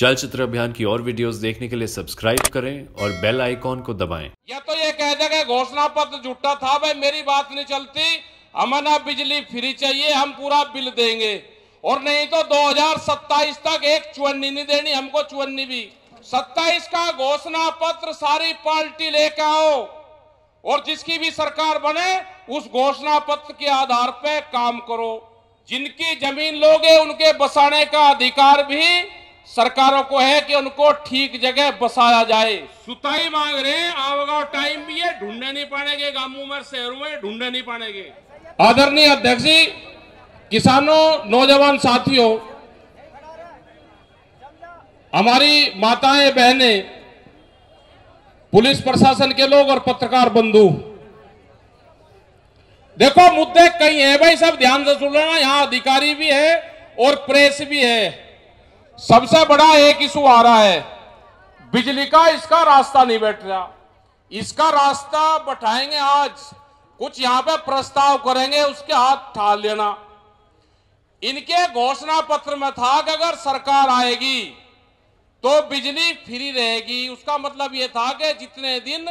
चलचित्र अभियान की और वीडियोस देखने के लिए सब्सक्राइब करें और बेल आइकॉन को दबाएं। या तो ये कह दे कि घोषणा पत्र झूठा था, भाई मेरी बात नहीं चलती, हमारा बिजली फ्री चाहिए, हम पूरा बिल देंगे, और नहीं तो 2027 तक एक चुन्नी नहीं देनी हमको, चुन्नी भी। 27 का घोषणा पत्र सारी पार्टी लेकर आओ और जिसकी भी सरकार बने उस घोषणा पत्र के आधार पर काम करो। जिनकी जमीन लोगे उनके बसाने का अधिकार भी सरकारों को है कि उनको ठीक जगह बसाया जाए। सुताई मांग रहे आवगाव टाइम भी है, ढूंढने नहीं पाएंगे, गांवों में शहरों में ढूंढने नहीं पाएंगे। आदरणीय अध्यक्ष जी, किसानों, नौजवान साथियों, हमारी माताएं, बहनें, पुलिस प्रशासन के लोग और पत्रकार बंधु, देखो मुद्दे कई हैं भाई, सब ध्यान से सुन लेना। यहां अधिकारी भी है और प्रेस भी है। सबसे बड़ा एक इशू आ रहा है बिजली का, इसका रास्ता नहीं बैठ रहा। इसका रास्ता बैठाएंगे, आज कुछ यहां पे प्रस्ताव करेंगे, उसके हाथ ठा लेना। इनके घोषणा पत्र में था कि अगर सरकार आएगी तो बिजली फ्री रहेगी। उसका मतलब यह था कि जितने दिन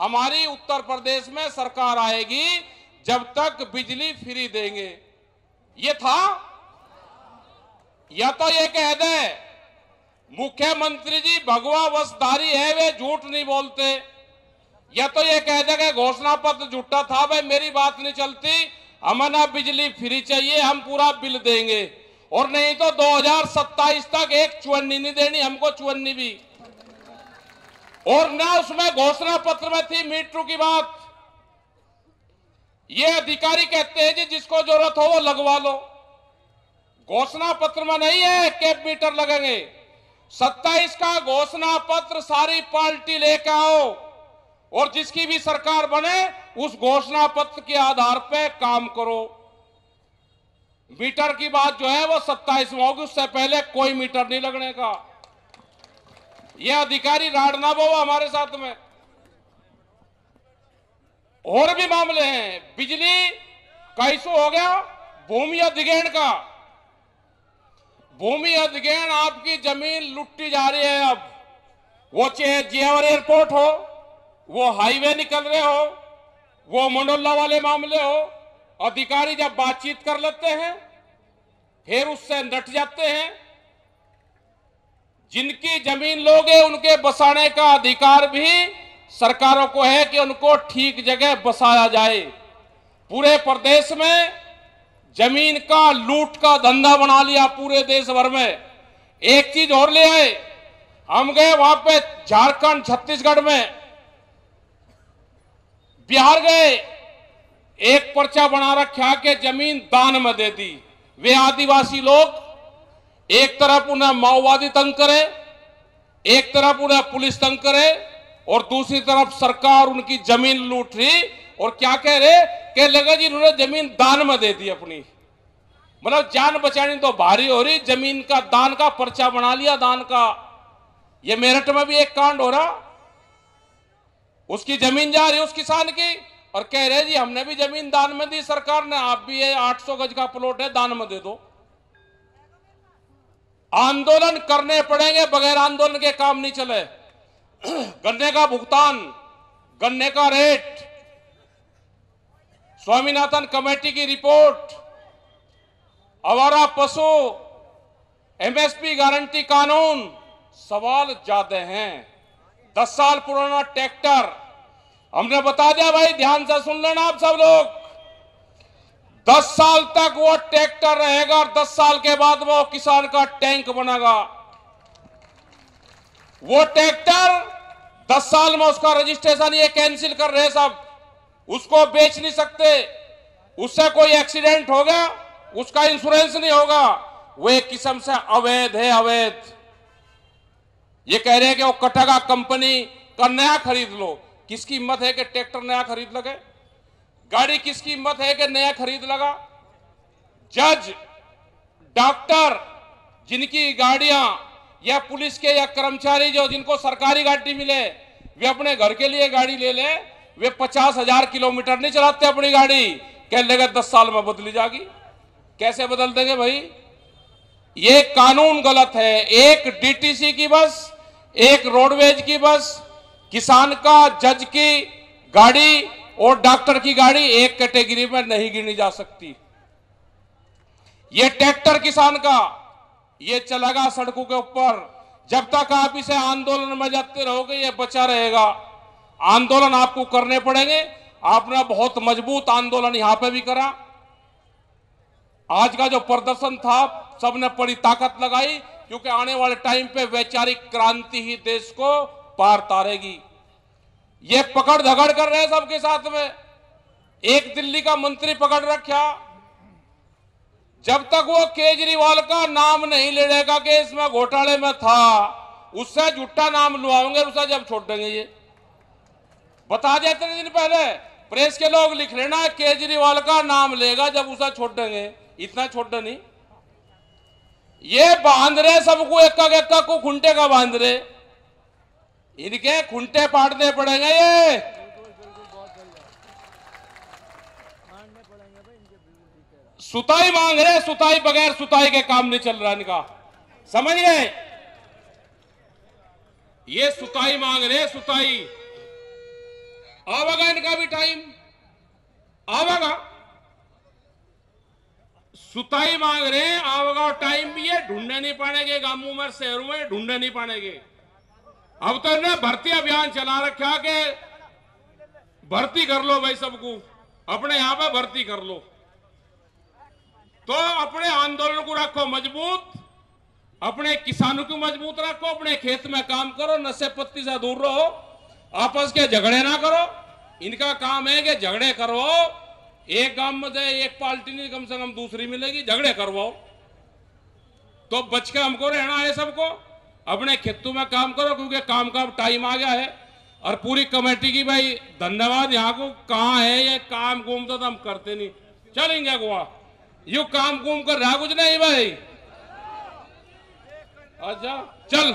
हमारी उत्तर प्रदेश में सरकार आएगी जब तक बिजली फ्री देंगे, ये था। या तो ये कह दे मुख्यमंत्री जी भगवा वस्त्रधारी है, वे झूठ नहीं बोलते, या तो ये कह दे कि घोषणा पत्र झूठा था, भाई मेरी बात नहीं चलती, हमारा बिजली फ्री चाहिए, हम पूरा बिल देंगे, और नहीं तो 2027 तक एक चुन्नी नहीं देनी हमको, चुन्नी भी। और ना उसमें घोषणा पत्र में थी मीटरों की बात। ये अधिकारी कहते हैं जी जिसको जरूरत हो वो लगवा लो, घोषणा पत्र में नहीं है कैप मीटर लगेंगे। 27 का घोषणा पत्र सारी पार्टी लेकर आओ और जिसकी भी सरकार बने उस घोषणा पत्र के आधार पर काम करो। मीटर की बात जो है वो 27 में होगी, उससे पहले कोई मीटर नहीं लगने का। यह अधिकारी राड ना बोवा हमारे साथ में। और भी मामले हैं, बिजली का इशू हो गया, भूमि अधिग्रहण का। भूमि अधिग्रहण, आपकी जमीन लुटी जा रही है अब, वो चाहे जेवर एयरपोर्ट हो, वो हाईवे निकल रहे हो, वो मंडोला वाले मामले हो। अधिकारी जब बातचीत कर लेते हैं फिर उससे नट जाते हैं। जिनकी जमीन लोगे उनके बसाने का अधिकार भी सरकारों को है कि उनको ठीक जगह बसाया जाए। पूरे प्रदेश में जमीन का लूट का धंधा बना लिया पूरे देश भर में। एक चीज और ले आए, हम गए वहां पे झारखंड, छत्तीसगढ़ में, बिहार गए, एक पर्चा बना रखा के जमीन दान में दे दी। वे आदिवासी लोग, एक तरफ उन्हें माओवादी तंग करे, एक तरफ उन्हें पुलिस तंग करे, और दूसरी तरफ सरकार उनकी जमीन लूट रही। और क्या कह रहे कि लगा जी उन्होंने जमीन दान में दे दी अपनी, मतलब जान बचानी तो भारी हो रही, जमीन का दान का पर्चा बना लिया, दान का। ये मेरठ में भी एक कांड हो रहा, उसकी जमीन जा रही उस किसान की, और कह रहे जी हमने भी जमीन दान में दी सरकार ने, आप भी ये 800 गज का प्लॉट है दान में दे दो। आंदोलन करने पड़ेंगे, बगैर आंदोलन के काम नहीं चले। गन्ने का भुगतान, गन्ने का रेट, स्वामीनाथन कमेटी की रिपोर्ट, आवारा पशु, एमएसपी गारंटी कानून, सवाल ज्यादा हैं। 10 साल पुराना ट्रैक्टर हमने बता दिया, भाई ध्यान से सुन लेना आप सब लोग। 10 साल तक वो ट्रैक्टर रहेगा और 10 साल के बाद वो किसान का टैंक बनेगा। वो ट्रैक्टर 10 साल में उसका रजिस्ट्रेशन ये कैंसिल कर रहे सब, उसको बेच नहीं सकते, उससे कोई एक्सीडेंट हो गया उसका इंश्योरेंस नहीं होगा, वो एक किस्म से अवैध है, अवैध। ये कह रहे हैं कि वो कटगा कंपनी का नया खरीद लो, किसकी हिम्मत है कि ट्रैक्टर नया खरीद लगे, गाड़ी किसकी हिम्मत है कि नया खरीद लगा। जज, डॉक्टर जिनकी गाड़ियां, या पुलिस के या कर्मचारी जो जिनको सरकारी गाड़ी मिले, वे अपने घर के लिए गाड़ी ले ले, वे 50,000 किलोमीटर नहीं चलाते अपनी गाड़ी, कह लेगा 10 साल में बदली जाएगी। कैसे बदल देंगे भाई? ये कानून गलत है। एक डीटीसी की बस, एक रोडवेज की बस, किसान का, जज की गाड़ी और डॉक्टर की गाड़ी एक कैटेगरी में नहीं गिनी जा सकती। ये ट्रैक्टर किसान का, ये चलेगा सड़कों के ऊपर। जब तक आप इसे आंदोलन में जाते रहोगे ये बचा रहेगा। आंदोलन आपको करने पड़ेंगे। आपने बहुत मजबूत आंदोलन यहां पे भी करा। आज का जो प्रदर्शन था सबने बड़ी ताकत लगाई, क्योंकि आने वाले टाइम पे वैचारिक क्रांति ही देश को पार तारेगी। ये पकड़ धकड़ कर रहे हैं सबके साथ में। एक दिल्ली का मंत्री पकड़ रखा, जब तक वो केजरीवाल का नाम नहीं ले लेगा कि इसमें घोटाले में था, उससे झूठा नाम लुआएंगे, उससे जब छोड़ देंगे। ये बता दिया इतने दिन पहले, प्रेस के लोग लिख लेना, केजरीवाल का नाम लेगा जब उसे छोड़ देंगे। इतना छोड़ नहीं, ये बांध रहे सबको, एक को खुंटे का बांध रहे, इनके खुंटे पाटने पड़ेंगे। ये सुताई मांग रहे, सुताई, बगैर सुताई के काम नहीं चल रहा इनका, समझ रहे? ये सुताई मांग रहे, सुताई। आवेगा इनका भी टाइम, आवेगा। सुताई मांग रहे हैं, आवेगा टाइम भी ये ढूंढने नहीं पाएंगे, गांवों में शहरों में ढूंढने नहीं पाएंगे। अब तो इन्हें भर्ती अभियान चला रखा के भर्ती कर लो भाई सबको, अपने यहां पर भर्ती कर लो। तो अपने आंदोलन को रखो मजबूत, अपने किसानों को मजबूत रखो, अपने खेत में काम करो, नशे पत्ती से दूर रहो, आपस के झगड़े ना करो। इनका काम है कि झगड़े करो, एक गांव में से एक पार्टी नहीं कम से कम दूसरी मिलेगी, झगड़े करवाओ। तो बच के हमको रहना है सबको, अपने खेतों में काम करो, क्योंकि काम का टाइम आ गया है। और पूरी कमेटी की भाई धन्यवाद, यहाँ को कहाँ है ये काम घूमता तो हम करते नहीं, चलेंगे गोवा, यू काम घूम कर रहा कुछ नहीं भाई। अच्छा चल,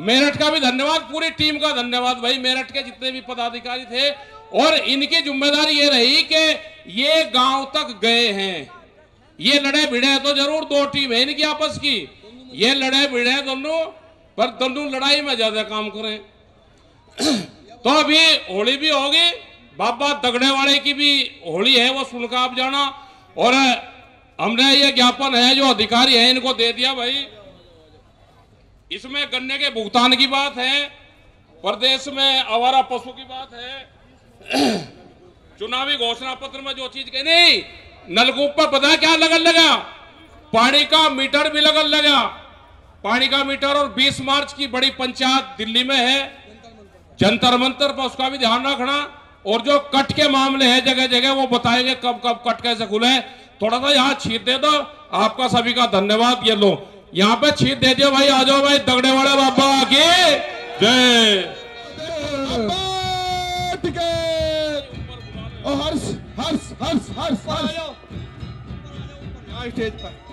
मेरठ का भी धन्यवाद, पूरी टीम का धन्यवाद भाई, मेरठ के जितने भी पदाधिकारी थे। और इनकी जिम्मेदारी ये रही कि ये गांव तक गए हैं, ये लड़े भिड़े तो जरूर, दो टीम है इनकी आपस की, ये लड़े भिड़े दोनों, पर दोनों लड़ाई में ज्यादा काम करें। तो अभी होली भी होगी, बाबा दगड़े वाले की भी होली है, वो सुनकर आप जाना। और हमने ये ज्ञापन है जो अधिकारी है इनको दे दिया भाई, इसमें गन्ने के भुगतान की बात है, प्रदेश में आवारा पशु की बात है, चुनावी घोषणा पत्र में जो चीज कही नहीं, नलकूप पर पता क्या लगन लगा, पानी का मीटर भी लगन लगा, पानी का मीटर। और 20 मार्च की बड़ी पंचायत दिल्ली में है, जंतर मंतर पर, उसका भी ध्यान रखना। और जो कट के मामले हैं जगह जगह, वो बताएंगे कब कब कट कैसे खुले। थोड़ा सा यहाँ छीट दे दो, आपका सभी का धन्यवाद। ये लो यहाँ पे छीट दे दियो भाई, आ जाओ भाई, दगड़े वाले बाबा की जय। हर्ष हर्ष हर्ष हर्ष हर्ष, स्टेज पर।